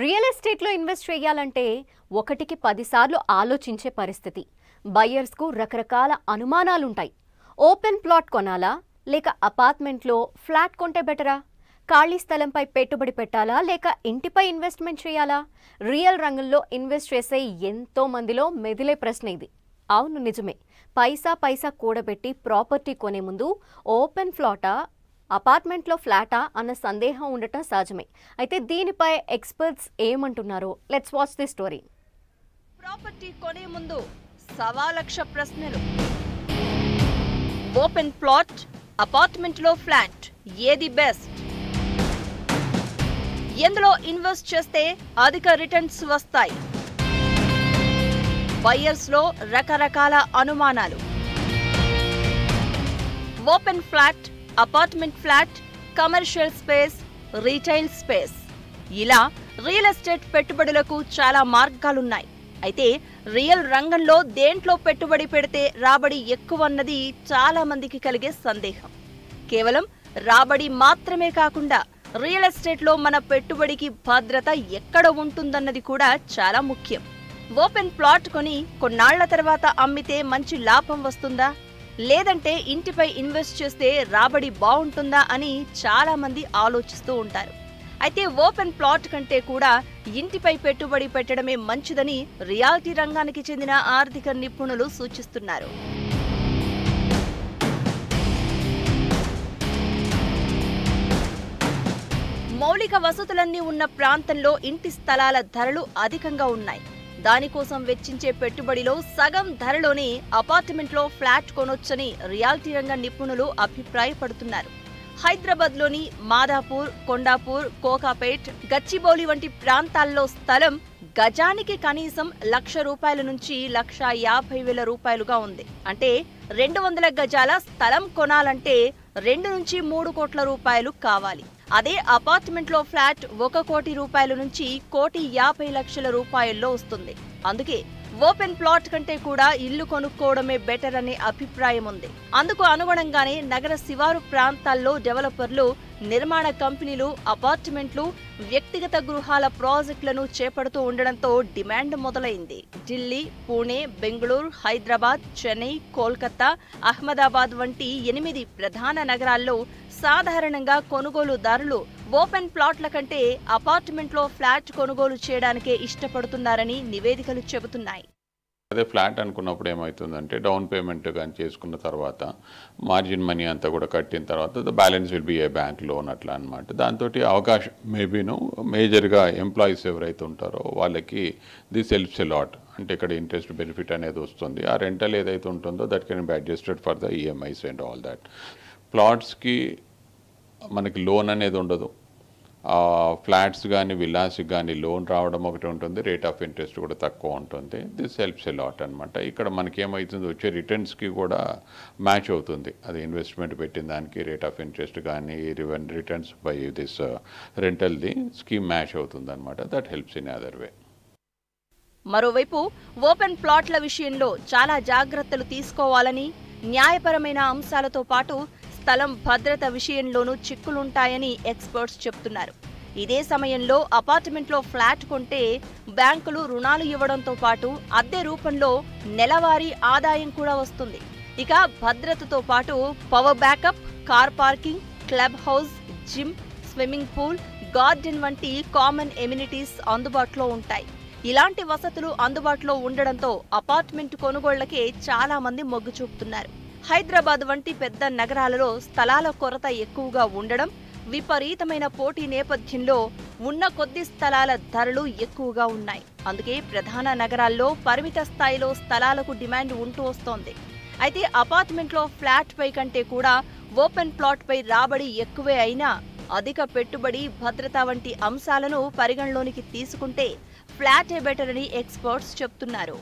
Real ఎస్టేట్లో invest చేయాలంటే 1కి 10 సార్లు ఆలోచించే పరిస్థితి. బయర్స్కు రకరకాల అనుమానాలుంటాయి. ఓపెన్ ప్లాట్ కొనాలా లేక అపార్ట్మెంట్లో ఫ్లాట్ కొంటే బెటరా? ఖాళీ స్థలంపై పెట్టుబడి పెట్టాలా లేక ఇంటిపై ఇన్వెస్ట్మెంట్ చేయాలా? రియల్ రంగంలో ఇన్వెస్ట్ చేసే ఎంతో మందిలో మెదిలే ప్రశ్న ఇది. అవును నిజమే, పైసా కూడబెట్టి ప్రాపర్టీ కొనే ముందు ఓపెన్ ప్లాటా అపార్ట్మెంట్లో ఫ్లాటా అన్న సందేహం ఉండటం సహజమే. అయితే దీనిపై ఎక్స్పర్ట్స్ ఏమంటున్నారో let's watch the story. Property కొనే ముందు 1.25 లక్ష ప్రశ్నలు. ఓపెన్ ప్లాట్, అపార్ట్మెంట్లో ఫ్లాట్, ఏది బెస్ట్? ఎందులో ఇన్వెస్ట్ చేస్తే అధిక రిటర్న్స్ వస్తాయి? బయర్స్లో రకరకాల అనుమానాలు. Open flat, apartment flat, commercial space, retail space, ఇలా రియల్ ఎస్టేట్ పెట్టుబడులకు చాలా మార్గాలున్నాయి. అయితే రియల్ రంగంలో దేంట్లో పెట్టుబడి పెడితే రాబడి ఎక్కువ అన్నది చాలా మందికి కలిగే సందేహం. కేవలం రాబడి మాత్రమే కాకుండా రియల్ ఎస్టేట్లో మన పెట్టుబడికి భద్రత ఎక్కడ ఉంటుందన్నది కూడా చాలా ముఖ్యం. ఓపెన్ ప్లాట్ కొని కొన్నాళ్ల తర్వాత అమ్మితే మంచి లాభం వస్తుందా, లేదంటే ఇంటిపై ఇన్వెస్ట్ చేస్తే రాబడి బాగుంటుందా అని చాలామంది ఆలోచిస్తూ ఉంటారు. అయితే ఓపెన్ ప్లాట్ కంటే కూడా ఇంటిపై పెట్టుబడి పెట్టడమే మంచిదని రియాలిటీ రంగానికి చెందిన ఆర్థిక నిపుణులు సూచిస్తున్నారు. మౌలిక వసతులన్నీ ఉన్న ప్రాంతంలో ఇంటి స్థలాల ధరలు అధికంగా ఉన్నాయి. దానికోసం వెచ్చించే పెట్టుబడిలో సగం ధరలోనే అపార్ట్మెంట్లో ఫ్లాట్ కొనొచ్చని రియాలిటీ రంగ నిపుణులు అభిప్రాయపడుతున్నారు. హైదరాబాద్లోని మాదాపూర్, కొండాపూర్, కోకాపేట్, గచ్చిబౌలి వంటి ప్రాంతాల్లో స్థలం గజానికి కనీసం ₹1,00,000 నుంచి ₹1,50,000 ఉంది. అంటే 200 గజాల స్థలం కొనాలంటే 2 నుంచి 3 కోట్ల రూపాయలు కావాలి. అదే అపార్ట్మెంట్లో ఫ్లాట్ ₹1 కోటి నుంచి ₹1,50,00,000 వస్తుంది. అందుకే ఓపెన్ ప్లాట్ కంటే కూడా ఇల్లు కొనుక్కోవడమే బెటర్ అనే అభిప్రాయం ఉంది. అందుకు అనుగుణంగానే నగర శివారు ప్రాంతాల్లో డెవలపర్లు, నిర్మాణ కంపెనీలు అపార్ట్మెంట్లు, వ్యక్తిగత గృహాల ప్రాజెక్టులను చేపడుతూ ఉండడంతో డిమాండ్ మొదలైంది. ఢిల్లీ, పూణే, బెంగళూరు, హైదరాబాద్, చెన్నై, కోల్కతా, అహ్మదాబాద్ వంటి 8 ప్రధాన నగరాల్లో సాధారణంగా కొనుగోలుదారులు ఓపెన్ ప్లాట్ల కంటే అపార్ట్మెంట్లో ఫ్లాట్ కొనుగోలు చేయడానికే ఇష్టపడుతున్నారని నివేదికలు చెబుతున్నాయి. అదే ఫ్లాట్ అనుకున్నప్పుడు ఏమవుతుందంటే, డౌన్ పేమెంట్ కానీ చేసుకున్న తర్వాత మార్జిన్ మనీ అంతా కూడా కట్టిన తర్వాత balance will be a bank loan అట్లా అనమాట. దాంతో అవకాశం మేబీను మేజర్గా ఎంప్లాయీస్ ఎవరైతే ఉంటారో వాళ్ళకి ది సెల్ఫ్స్ ఎ లాట్, అంటే ఇక్కడ ఇంట్రెస్ట్ బెనిఫిట్ అనేది వస్తుంది. ఆ రెంటల్ ఏదైతే ఉంటుందో that can be adjusted for the EMIs and all that. ప్లాట్స్కి మనకి లోన్ అనేది ఉండదు. ఫ్లాట్స్ కానీ విల్లాస్కి కానీ లోన్ రావడం ఒకటి ఉంటుంది, రేట్ ఆఫ్ ఇంట్రెస్ట్ కూడా తక్కువ ఉంటుంది. దిస్ హెల్ప్స్ ఎ లాట్ అనమాట. ఇక్కడ మనకేమవుతుంది, వచ్చే రిటర్న్స్కి కూడా మ్యాచ్ అవుతుంది. అది ఇన్వెస్ట్మెంట్ పెట్టిన దానికి రేట్ ఆఫ్ ఇంట్రెస్ట్ కానీ రిటర్న్స్ బై దిస్ రెంటల్ది స్కీమ్ మ్యాచ్ అవుతుంది అనమాట. That helps in other way. మరోవైపు ఓపెన్ ప్లాట్ల విషయంలో చాలా జాగ్రత్తలు తీసుకోవాలని, న్యాయపరమైన అంశాలతో పాటు స్థలం భద్రత విషయంలోనూ చిక్కులుంటాయని ఎక్స్పర్ట్స్ చెప్తున్నారు. ఇదే సమయంలో అపార్ట్మెంట్లో ఫ్లాట్ కొంటే బ్యాంకులు రుణాలు ఇవ్వడంతో పాటు అద్దె రూపంలో నెలవారీ ఆదాయం కూడా వస్తుంది. ఇక భద్రతతో పాటు power backup, car parking, club house, gym, swimming pool, garden వంటి కామన్ ఎమ్యూనిటీస్ అందుబాటులో ఉంటాయి. ఇలాంటి వసతులు అందుబాటులో ఉండడంతో అపార్ట్మెంట్ కొనుగోళ్లకే చాలా మంది మొగ్గు చూపుతున్నారు. హైదరాబాద్ వంటి పెద్ద నగరాలలో స్థలాల కొరత ఎక్కువగా ఉండడం, విపరీతమైన పోటీ నేపథ్యంలో ఉన్న కొద్ది స్థలాల ధరలు ఎక్కువగా ఉన్నాయి. అందుకే ప్రధాన నగరాల్లో పరిమిత స్థాయిలో స్థలాలకు డిమాండ్ ఉంటూ వస్తోంది. అయితే అపార్ట్మెంట్లో ఫ్లాట్ పై కంటే కూడా ఓపెన్ ప్లాట్ పై రాబడి ఎక్కువే అయినా అధిక పెట్టుబడి, భద్రత వంటి అంశాలను పరిగణలోనికి తీసుకుంటే ఫ్లాటే బెటర్ అని ఎక్స్పర్ట్స్ చెప్తున్నారు.